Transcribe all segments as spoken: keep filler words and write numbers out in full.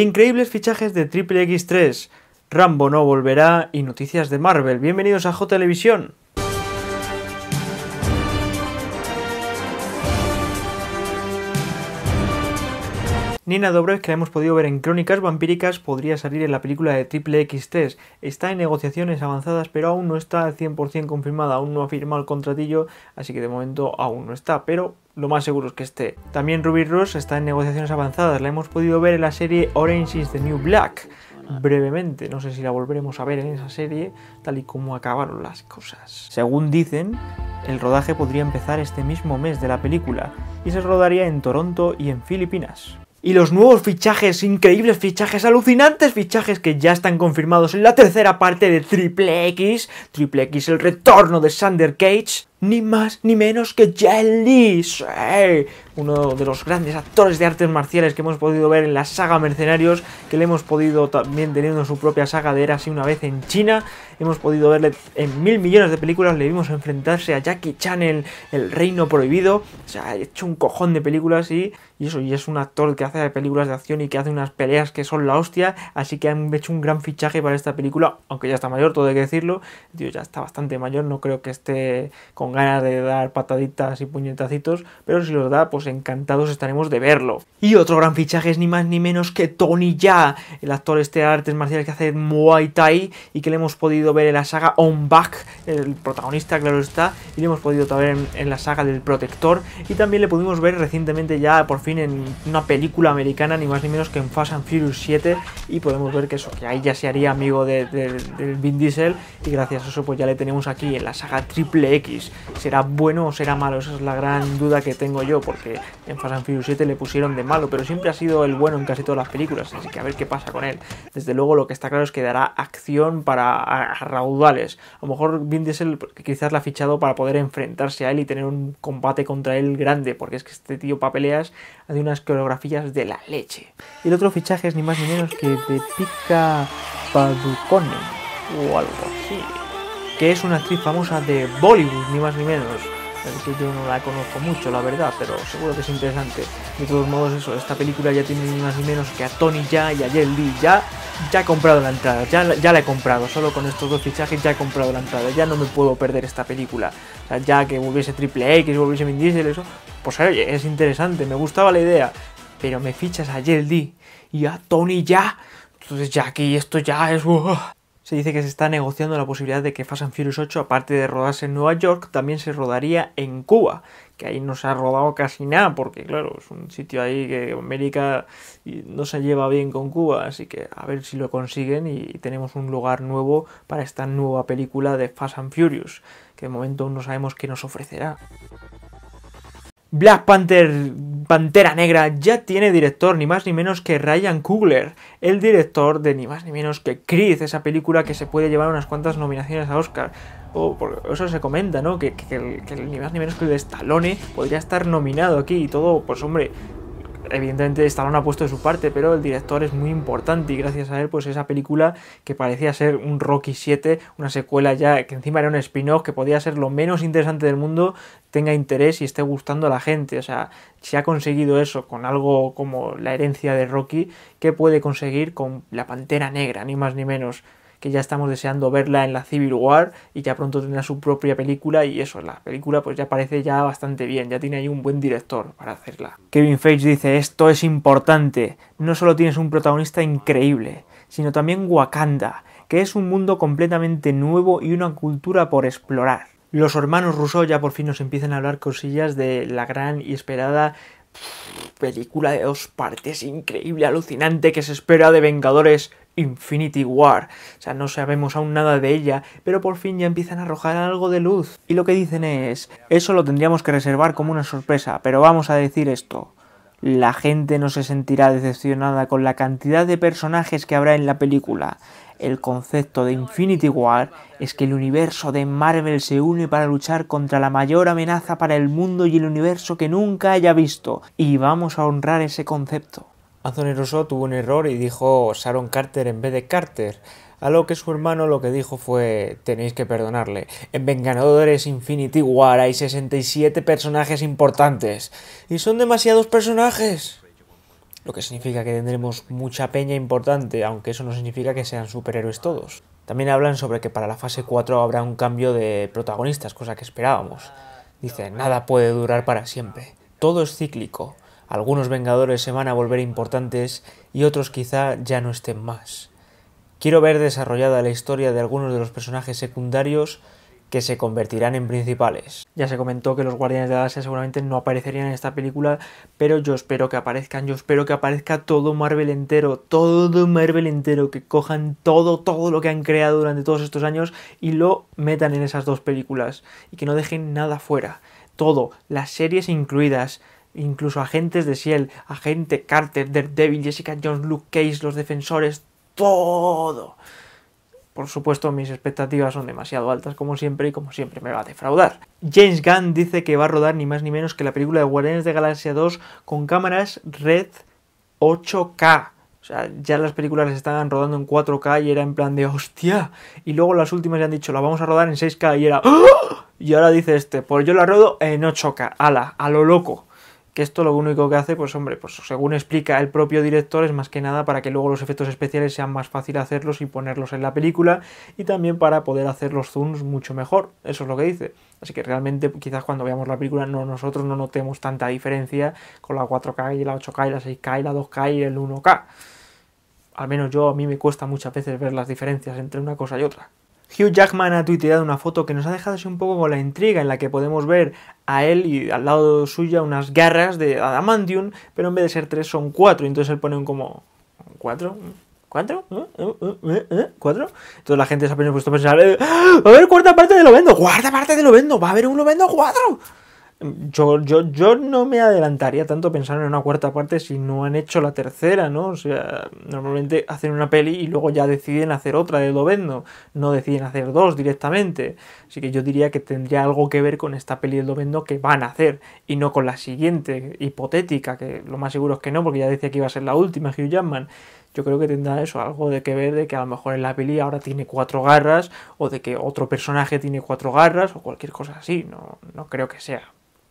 Increíbles fichajes de triple equis tres, Rambo no volverá y noticias de Marvel. Bienvenidos a JLVISION. Nina Dobrev, que la hemos podido ver en Crónicas Vampíricas, podría salir en la película de triple equis tres. Está en negociaciones avanzadas, pero aún no está al cien por cien confirmada, aún no ha firmado el contratillo, así que de momento aún no está, pero lo más seguro es que esté. También Ruby Rose está en negociaciones avanzadas, la hemos podido ver en la serie Orange Is the New Black, brevemente, no sé si la volveremos a ver en esa serie, tal y como acabaron las cosas. Según dicen, el rodaje podría empezar este mismo mes de la película, y se rodaría en Toronto y en Filipinas. Y los nuevos fichajes, increíbles fichajes, alucinantes fichajes que ya están confirmados en la tercera parte de triple equis, triple equis, el retorno de Xander Cage, ni más ni menos que Jet Li, sí, uno de los grandes actores de artes marciales que hemos podido ver en la saga Mercenarios, que le hemos podido también teniendo su propia saga de Érase una vez en China, hemos podido verle en mil millones de películas, le vimos enfrentarse a Jackie Chan en El Reino Prohibido, o sea, ha hecho un cojón de películas y, y eso, y es un actor que hace películas de acción y que hace unas peleas que son la hostia, así que han hecho un gran fichaje para esta película, aunque ya está mayor, todo hay que decirlo, tío, ya está bastante mayor, no creo que esté con ganas de dar pataditas y puñetacitos, pero si los da, pues encantados estaremos de verlo. Y otro gran fichaje es ni más ni menos que Tony Jaa, el actor este de artes marciales que hace Muay Thai y que le hemos podido ver en la saga Ong-Bak, el protagonista, claro está, y le hemos podido ver en, en la saga del Protector, y también le pudimos ver recientemente ya por fin en una película americana, ni más ni menos que en Fast and Furious siete, y podemos ver que eso, que ahí ya se haría amigo de, de, de Vin Diesel, y gracias a eso pues ya le tenemos aquí en la saga triple equis. ¿Será bueno o será malo? Esa es la gran duda que tengo yo, porque en Fast and Furious siete le pusieron de malo, pero siempre ha sido el bueno en casi todas las películas, así que a ver qué pasa con él. Desde luego lo que está claro es que dará acción para raudales. A lo mejor Vin Diesel quizás la ha fichado para poder enfrentarse a él y tener un combate contra él grande, porque es que este tío para peleas hace unas coreografías de la leche. Y el otro fichaje es ni más ni menos que Deepika Padukone, o algo así, que es una actriz famosa de Bollywood, ni más ni menos. Así que yo no la conozco mucho, la verdad, pero seguro que es interesante. De todos modos, eso, esta película ya tiene ni más ni menos que a Tony Jaa y a Jet Li. Ya, ya he comprado la entrada, ya, ya la he comprado. Solo con estos dos fichajes ya he comprado la entrada. Ya no me puedo perder esta película. O sea, ya que volviese triple equis, volviese Vin Diesel, eso, pues oye, es interesante, me gustaba la idea. Pero me fichas a Jet Li y a Tony Jaa. Entonces ya aquí esto ya es... Uh, Se dice que se está negociando la posibilidad de que Fast and Furious ocho, aparte de rodarse en Nueva York, también se rodaría en Cuba, que ahí no se ha rodado casi nada, porque claro, es un sitio ahí que América no se lleva bien con Cuba, así que a ver si lo consiguen y tenemos un lugar nuevo para esta nueva película de Fast and Furious, que de momento no sabemos qué nos ofrecerá. Black Panther, Pantera Negra, ya tiene director, ni más ni menos que Ryan Coogler, el director de ni más ni menos que Creed, esa película que se puede llevar unas cuantas nominaciones a Oscar. Oh, eso se comenta, ¿no? Que, que, que ni más ni menos que el de Stallone podría estar nominado aquí y todo, pues hombre... Evidentemente Stallone ha puesto de su parte, pero el director es muy importante y gracias a él pues esa película que parecía ser un Rocky siete, una secuela ya que encima era un spin-off que podía ser lo menos interesante del mundo, tenga interés y esté gustando a la gente. O sea, si ha conseguido eso con algo como la herencia de Rocky, ¿qué puede conseguir con la Pantera Negra? Ni más ni menos, que ya estamos deseando verla en la Civil War y ya pronto tendrá su propia película y eso, la película pues ya parece ya bastante bien, ya tiene ahí un buen director para hacerla. Kevin Feige dice, esto es importante, no solo tienes un protagonista increíble, sino también Wakanda, que es un mundo completamente nuevo y una cultura por explorar. Los hermanos Russo ya por fin nos empiezan a hablar cosillas de la gran y esperada... película de dos partes increíble, alucinante, que se espera de Vengadores Infinity War. O sea, no sabemos aún nada de ella, pero por fin ya empiezan a arrojar algo de luz. Y lo que dicen es, eso lo tendríamos que reservar como una sorpresa, pero vamos a decir esto. La gente no se sentirá decepcionada con la cantidad de personajes que habrá en la película. El concepto de Infinity War es que el universo de Marvel se une para luchar contra la mayor amenaza para el mundo y el universo que nunca haya visto, y vamos a honrar ese concepto. Anthony Russo tuvo un error y dijo Sharon Carter en vez de Carter, a lo que su hermano lo que dijo fue, tenéis que perdonarle, en Vengadores Infinity War hay sesenta y siete personajes importantes, y son demasiados personajes. lo que significa que tendremos mucha peña importante, aunque eso no significa que sean superhéroes todos. También hablan sobre que para la fase cuatro habrá un cambio de protagonistas, cosa que esperábamos. Dicen, nada puede durar para siempre, todo es cíclico, algunos Vengadores se van a volver importantes y otros quizá ya no estén más. Quiero ver desarrollada la historia de algunos de los personajes secundarios que se convertirán en principales. Ya se comentó que los Guardianes de la Galaxia seguramente no aparecerían en esta película, pero yo espero que aparezcan, yo espero que aparezca todo Marvel entero, todo Marvel entero, que cojan todo, todo lo que han creado durante todos estos años y lo metan en esas dos películas, y que no dejen nada fuera, todo, las series incluidas, incluso Agentes de S H I E L D, Agente Carter, Daredevil, Jessica Jones, Luke Cage, Los Defensores, todo. Por supuesto, mis expectativas son demasiado altas como siempre y como siempre me va a defraudar. James Gunn dice que va a rodar ni más ni menos que la película de Guardianes de Galaxia dos con cámaras Red ocho K. O sea, ya las películas se estaban rodando en cuatro K y era en plan de ¡hostia! Y luego las últimas le han dicho, la vamos a rodar en seis K y era ¡oh! Y ahora dice este, pues yo la rodo en ocho K, ala, a lo loco. Que esto lo único que hace, pues hombre, pues según explica el propio director, es más que nada para que luego los efectos especiales sean más fácil hacerlos y ponerlos en la película, y también para poder hacer los zooms mucho mejor, eso es lo que dice. Así que realmente quizás cuando veamos la película no, nosotros no notemos tanta diferencia con la cuatro K y la ocho K y la seis K y la dos K y el uno K. Al menos yo, a mí me cuesta muchas veces ver las diferencias entre una cosa y otra. Hugh Jackman ha tuiteado una foto que nos ha dejado así un poco con la intriga, en la que podemos ver a él y al lado suya unas garras de adamantium, pero en vez de ser tres son cuatro, entonces él pone un como... ¿Cuatro? ¿Cuatro? ¿Cuatro? Entonces la gente se ha puesto a pensar, eh, va a haber cuarta parte de Lobendo, cuarta parte de Lobendo, va a haber un Lobendo cuatro. Yo, yo, yo no me adelantaría tanto pensar en una cuarta parte si no han hecho la tercera, ¿no? O sea, normalmente hacen una peli y luego ya deciden hacer otra de Lobendo, no deciden hacer dos directamente. Así que yo diría que tendría algo que ver con esta peli de Lobendo que van a hacer y no con la siguiente, hipotética, que lo más seguro es que no, porque ya decía que iba a ser la última Hugh Jackman. Yo creo que tendrá eso, algo de que ver de que a lo mejor en la peli ahora tiene cuatro garras o de que otro personaje tiene cuatro garras o cualquier cosa así, no, no creo que sea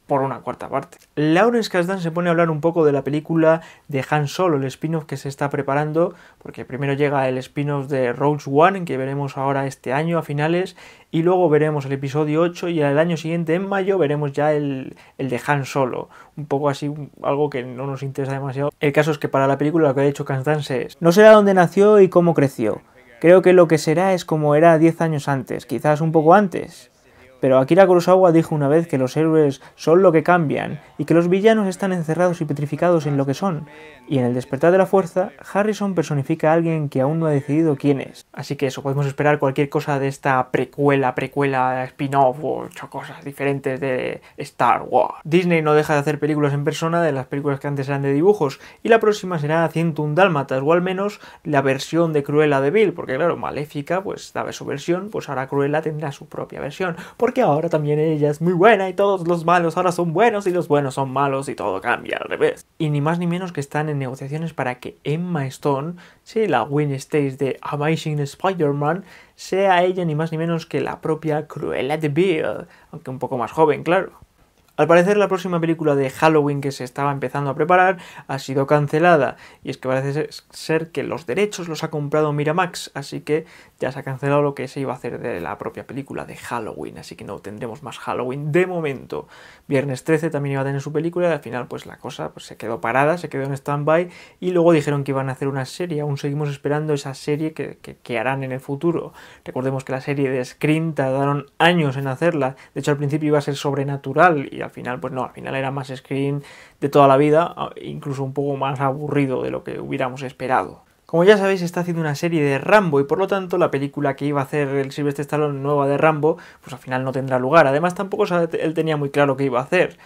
por una cuarta parte. Lawrence Kasdan se pone a hablar un poco de la película de Han Solo, el spin-off que se está preparando, porque primero llega el spin-off de Rogue One, que veremos ahora este año a finales, y luego veremos el episodio ocho, y al año siguiente, en mayo, veremos ya el, el de Han Solo. Un poco así, un, algo que no nos interesa demasiado. El caso es que para la película lo que ha dicho Kasdan es, no será dónde nació y cómo creció. Creo que lo que será es como era diez años antes, quizás un poco antes. Pero Akira Kurosawa dijo una vez que los héroes son lo que cambian y que los villanos están encerrados y petrificados en lo que son, y en el despertar de la fuerza, Harrison personifica a alguien que aún no ha decidido quién es. Así que eso, podemos esperar cualquier cosa de esta precuela, precuela, spin-off o cosas diferentes de Star Wars. Disney no deja de hacer películas en persona de las películas que antes eran de dibujos, y la próxima será ciento un dálmatas, o al menos la versión de Cruella de Vil, porque claro, Maléfica pues daba su versión, pues ahora Cruella tendrá su propia versión. Porque ahora también ella es muy buena y todos los malos ahora son buenos y los buenos son malos y todo cambia al revés. Y ni más ni menos que están en negociaciones para que Emma Stone, sí, la Gwen Stacy de Amazing Spider-Man, sea ella ni más ni menos que la propia Cruella de Vil, aunque un poco más joven, claro. Al parecer la próxima película de Halloween que se estaba empezando a preparar ha sido cancelada, y es que parece ser que los derechos los ha comprado Miramax, así que ya se ha cancelado lo que se iba a hacer de la propia película de Halloween, así que no tendremos más Halloween de momento. Viernes trece también iba a tener su película y al final pues la cosa pues, se quedó parada, se quedó en stand-by, y luego dijeron que iban a hacer una serie, aún seguimos esperando esa serie que, que, que harán en el futuro. Recordemos que la serie de Screen tardaron años en hacerla, de hecho al principio iba a ser Sobrenatural y al final, pues no, al final era más Screen de toda la vida, incluso un poco más aburrido de lo que hubiéramos esperado. Como ya sabéis, está haciendo una serie de Rambo y por lo tanto la película que iba a hacer el Sylvester Stallone nueva de Rambo, pues al final no tendrá lugar. Además tampoco él tenía muy claro qué iba a hacer,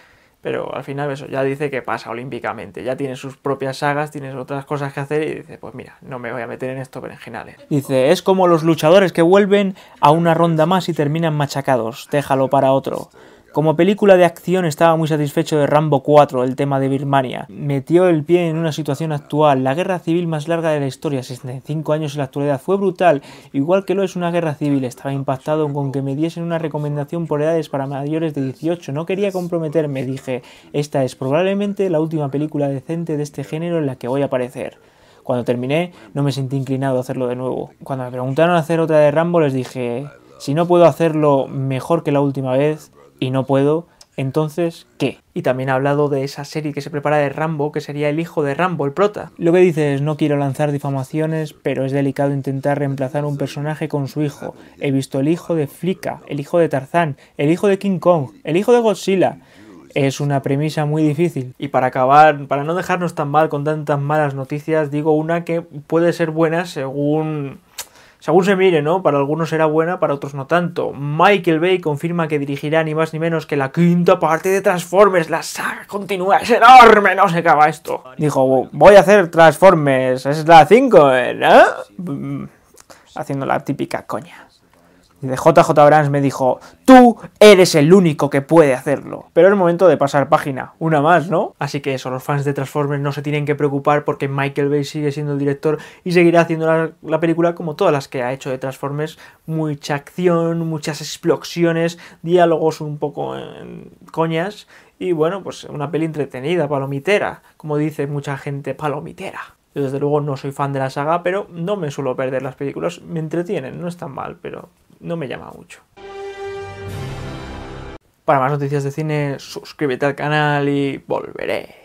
pero al final eso, ya dice que pasa olímpicamente, ya tiene sus propias sagas, tiene otras cosas que hacer y dice, pues mira, no me voy a meter en estos berenjenales. Dice, es como los luchadores que vuelven a una ronda más y terminan machacados, déjalo para otro. Como película de acción estaba muy satisfecho de Rambo cuatro, el tema de Birmania. Metió el pie en una situación actual, la guerra civil más larga de la historia, sesenta y cinco años en la actualidad, fue brutal, igual que lo es una guerra civil. Estaba impactado con que me diesen una recomendación por edades para mayores de dieciocho, no quería comprometerme, dije, esta es probablemente la última película decente de este género en la que voy a aparecer. Cuando terminé, no me sentí inclinado a hacerlo de nuevo. Cuando me preguntaron hacer otra de Rambo, les dije, si no puedo hacerlo mejor que la última vez, y no puedo, entonces, ¿qué? Y también ha hablado de esa serie que se prepara de Rambo, que sería el hijo de Rambo, el prota. Lo que dice es, no quiero lanzar difamaciones, pero es delicado intentar reemplazar un personaje con su hijo. He visto el hijo de Flicka, el hijo de Tarzán, el hijo de King Kong, el hijo de Godzilla. Es una premisa muy difícil. Y para acabar, para no dejarnos tan mal con tantas malas noticias, digo una que puede ser buena según... según se mire, ¿no? Para algunos será buena, para otros no tanto. Michael Bay confirma que dirigirá ni más ni menos que la quinta parte de Transformers. La saga continúa, es enorme, no se acaba esto. Dijo, voy a hacer Transformers, es la cinco, ¿no? Haciendo la típica coña. Y de J J Abrams me dijo, tú eres el único que puede hacerlo. Pero es momento de pasar página, una más, ¿no? Así que eso, los fans de Transformers no se tienen que preocupar porque Michael Bay sigue siendo el director y seguirá haciendo la, la película como todas las que ha hecho de Transformers. Mucha acción, muchas explosiones, diálogos un poco en coñas y bueno, pues una peli entretenida, palomitera, como dice mucha gente, palomitera. Yo desde luego no soy fan de la saga, pero no me suelo perder las películas, me entretienen, no es tan mal, pero... no me llama mucho. Para más noticias de cine, suscríbete al canal y volveré.